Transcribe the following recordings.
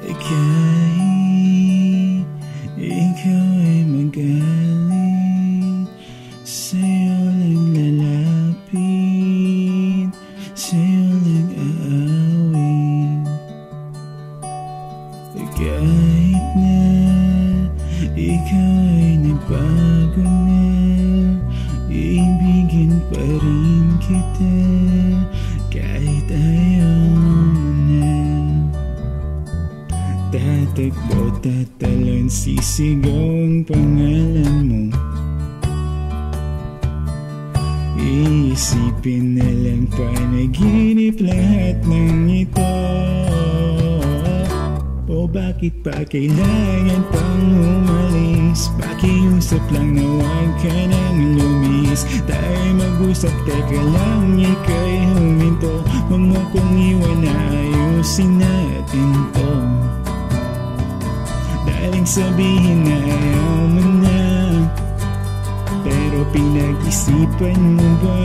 Ika'y ikaw ay magaling, sa'yo lang lalapit, sa'yo lang aawin. Kahit na ikaw ay nagbago na, iibigin pa rin kita kahit ayaw mo na. Tatagpo, tatalon, sisigaw ang pangalan mo. Iisipin na lang panaginip lahat ng ito. O bakit pa kailangan pang umalis? Pakiusap lang na huwag ka nang lumis. Tayo'y mag-usap, teka lang, ika'y huminto. Huwag mo kong iwan, ayusin natin to. Daling sabihin na ayaw mo na, pero pinag-isipan mo ba?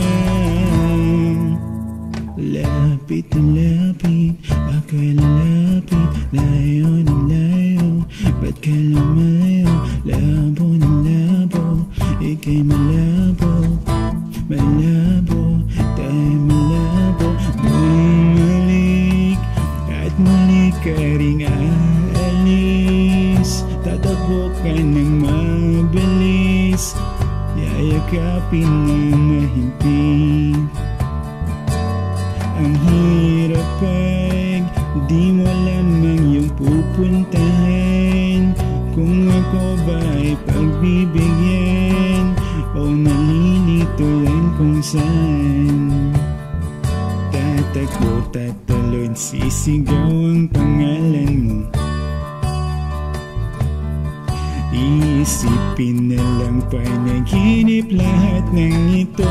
Lapit ang lapit, ako'y lalapit, layo ng layo, ba't ka lumayo? Labo ng labo, ika'y malabo, malabo, tayo'y malabo. Bumalik at muli ka rin aalis, tatakbo ka ng mabilis, yayakapin ng mahimpit. Ang hirap pag di mo lamang yung pupuntahan. Kung ako ba'y pagbibigyan o nalilito lang kung saan. Tatakbo, tatalon, sisigaw ang pangalan mo. Iisipin na lang panaginip lahat ng ito.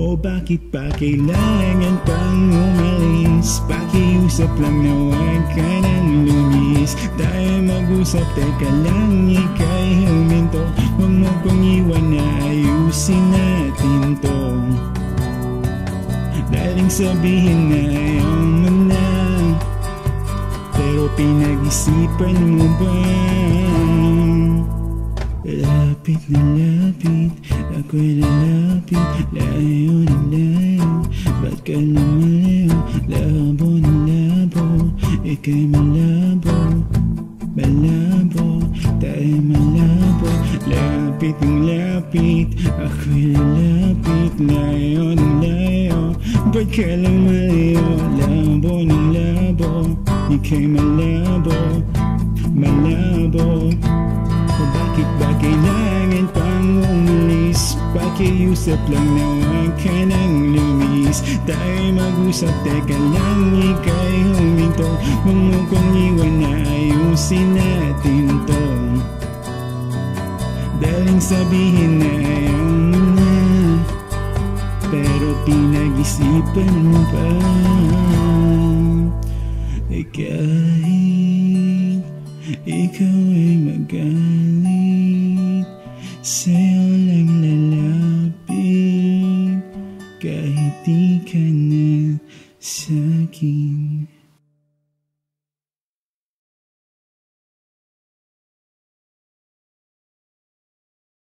O bakit pa kailangan pang umalis? Pakiusap lang na huwag ka nang lumis. Tayo mag-usap, teka lang, ika'y huminto. Huwag mo kong iwan, ayusin natin to. Daling sabihin na ayaw mo na, pero pinag-isipan mo ba? Lapit na lapit, ako'y lalapit, layo ng layo, ba't ka lumalayo? Labo ng labo, ika'y malabo, malabo, tayo'y malabo. Lapit ng lapit, ako'y lalapit, layo ng layo, ba't ka lumalayo? Labo ng labo, ika'y malabo, malabo. Bakit ba kailangan pang umalis? Pakiusap lang na huwag ka nang lumis. Tayo'y mag-usap, teka lang, ika'y huminto. Huwag mo kong iwan, ayusin natin to. Daling sabihin na ayaw mo na, pero pinag-isipan mo pa. Ikaw ay magaling, sa'yo lang lalapit, kahit di ka na sa'kin.